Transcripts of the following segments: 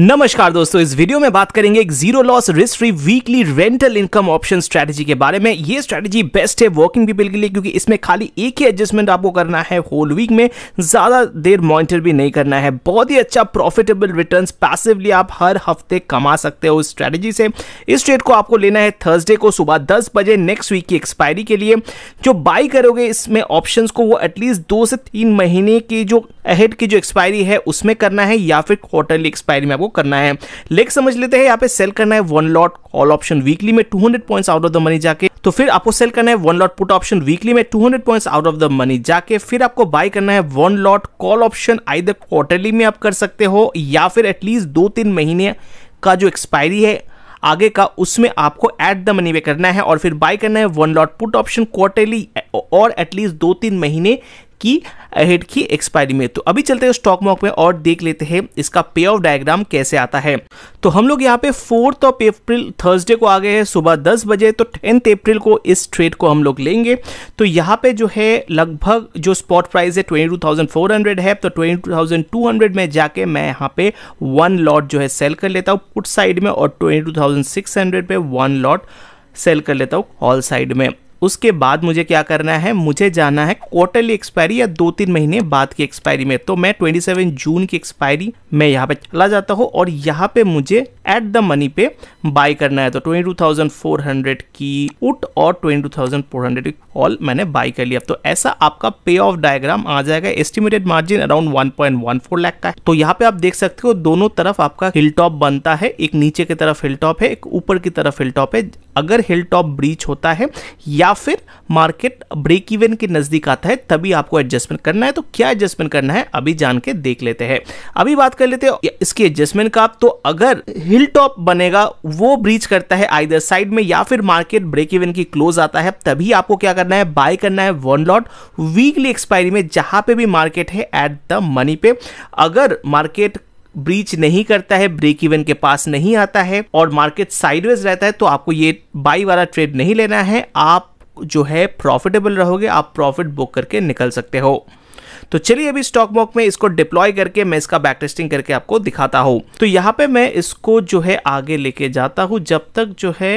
नमस्कार दोस्तों, इस वीडियो में बात करेंगे एक zero loss risk free weekly rental income option strategy के बारे में। ये स्ट्रैटेजी बेस्ट है वर्किंग पीपल के लिए, क्योंकि इसमें खाली एक ही एडजस्टमेंट आपको करना है होल वीक में, ज़्यादा देर मॉनिटर भी नहीं करना है। बहुत ही अच्छा प्रॉफिटेबल रिटर्न पैसिवली आप हर हफ्ते कमा सकते हो इस स्ट्रैटेजी से। इस ट्रेड को आपको लेना है थर्सडे को सुबह 10 बजे नेक्स्ट वीक की एक्सपायरी के लिए। जो बाई करोगे इसमें ऑप्शन को वो एटलीस्ट 2 से 3 महीने की जो अहेड की जो एक्सपायरी है उसमें करना है, या फिर क्वार्टरली एक्सपायरी में करना है। लेकिन समझ लेते हैं यहाँ पे सेल करना है one lot call option weekly में 200 points out of the money जाके, तो फिर आपको सेल करना है one lot put option weekly में 200 points out of the money जाके। फिर आपको बाय करना है one lot call option, either quarterly में आप कर सकते हो या फिर एटलीस्ट 2-3 महीने का जो एक्सपायरी है आगे का उसमें आपको एट द मनी पे करना है। और फिर बाय करना है one lot put option quarterly और एटलीस्ट 2-3 महीने की अहेड की एक्सपायरी में। तो अभी चलते हैं स्टॉक मार्केट में और देख लेते हैं इसका पे ऑफ डायग्राम कैसे आता है। तो हम लोग यहाँ पे 4 अप्रैल थर्सडे को आ गए हैं सुबह 10 बजे, तो 10 अप्रैल को इस ट्रेड को हम लोग लेंगे। तो यहाँ पे जो है लगभग जो स्पॉट प्राइस है 22,400 है, तो 22,200 में जाके मैं यहाँ पे वन लॉट जो है सेल कर लेता हूँ पुट साइड में, और 22,600 पे वन लॉट सेल कर लेता हूँ कॉल साइड में। उसके बाद मुझे क्या करना है, मुझे जाना है क्वार्टरली एक्सपायरी या 2-3 महीने बाद की एक्सपायरी में। तो मैं 27 जून की एक्सपायरी में यहाँ पे चला जाता हूँ और यहाँ पे मुझे एट द मनी पे बाय करना है। तो 22,400 की पुट और 22,400 की कॉल मैंने बाय कर लिया। तो ऐसा आपका पे ऑफ डायग्राम आ जाएगा। एस्टिमेटेड मार्जिन अराउंड 1.14 लाख का है। तो यहाँ पे आप देख सकते हो दोनों तरफ आपका हिल टॉप बनता है, एक नीचे की तरफ हिल टॉप है, एक ऊपर की तरफ हिल टॉप है। अगर हिल टॉप ब्रीच होता है या फिर मार्केट ब्रेक इवन के नजदीक आता है तभी आपको एडजस्टमेंट करना है। तो क्या एडजस्टमेंट करना है अभी जान के देख लेते हैं। अभी बात कर लेते हैं इसकी एडजस्टमेंट का। तो अगर हिल टॉप बनेगा वो ब्रीच करता है आइदर साइड में या फिर मार्केट ब्रेक इवन की क्लोज आता है, तभी आपको क्या करना है, बाय करना है वन लॉट वीकली एक्सपायरी में जहां पे भी मार्केट है एट द मनी पे। अगर मार्केट ब्रीच नहीं करता है, ब्रेक इवन के पास नहीं आता है और मार्केट साइडवेज रहता है, तो आपको ये बाई वाला ट्रेड नहीं लेना है। आप जो है प्रॉफिटेबल रहोगे, आप प्रॉफिट बुक करके निकल सकते हो। तो चलिए अभी स्टॉक मार्केट में इसको डिप्लॉय करके मैं इसका बैक टेस्टिंग करके आपको दिखाता हूं। तो यहाँ पे मैं इसको जो है आगे लेके जाता हूं। जब तक जो है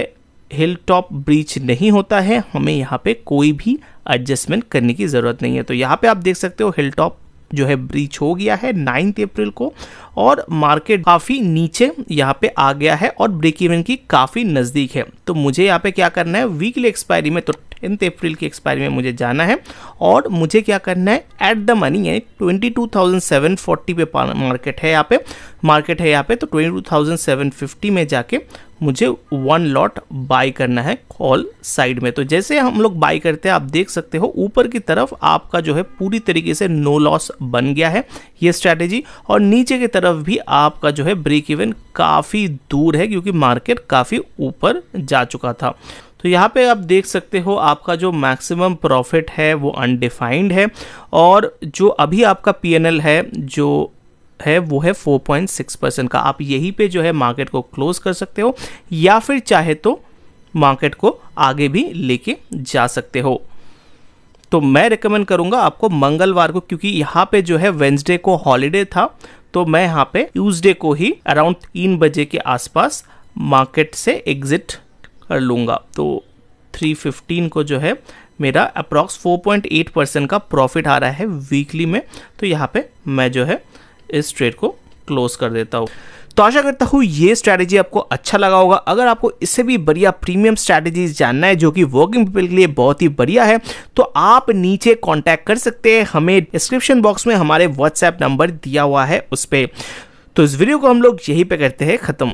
हिल टॉप ब्रीच नहीं होता है हमें यहाँ पे कोई भी एडजस्टमेंट करने की जरूरत नहीं है। तो यहाँ पे आप देख सकते हो हिल टॉप जो है ब्रीच हो गया है 9 अप्रैल को, और मार्केट काफ़ी नीचे यहाँ पे आ गया है और ब्रेक इवन की काफ़ी नज़दीक है। तो मुझे यहाँ पे क्या करना है, वीकली एक्सपायरी में तो 10 अप्रैल की एक्सपायरी में मुझे जाना है और मुझे क्या करना है, एट द मनी यानी 22,740 पे मार्केट है यहाँ पे, तो 22,750 में जाके मुझे वन लॉट बाई करना है कॉल साइड में। तो जैसे हम लोग बाई करते हैं आप देख सकते हो ऊपर की तरफ आपका जो है पूरी तरीके से नो लॉस बन गया है ये स्ट्रैटेजी, और नीचे की तरफ भी आपका जो है ब्रेक इवन काफ़ी दूर है क्योंकि मार्केट काफ़ी ऊपर जा चुका था। तो यहाँ पे आप देख सकते हो आपका जो मैक्सिमम प्रॉफिट है वो अनडिफाइंड है, और जो अभी आपका पीएनएल है जो है वो है 4.6% का। आप यहीं पे जो है मार्केट को क्लोज कर सकते हो या फिर चाहे तो मार्केट को आगे भी लेके जा सकते हो। तो मैं रिकमेंड करूँगा आपको मंगलवार को, क्योंकि यहाँ पे जो है वेंसडे को हॉलीडे था, तो मैं यहाँ पे ट्यूसडे को ही अराउंड 3 बजे के आसपास मार्केट से एग्जिट कर लूँगा। तो 3:15 को जो है मेरा अप्रॉक्स 4.8% का प्रॉफिट आ रहा है वीकली में। तो यहाँ पे मैं जो है इस ट्रेड को क्लोज कर देता हूँ। तो आशा करता हूँ ये स्ट्रैटेजी आपको अच्छा लगा होगा। अगर आपको इससे भी बढ़िया प्रीमियम स्ट्रैटेजीज जानना है जो कि वर्किंग पीपल के लिए बहुत ही बढ़िया है, तो आप नीचे कांटेक्ट कर सकते हैं हमें। डिस्क्रिप्शन बॉक्स में हमारे व्हाट्सएप नंबर दिया हुआ है उस पर। तो इस वीडियो को हम लोग यहीं पे करते हैं ख़त्म।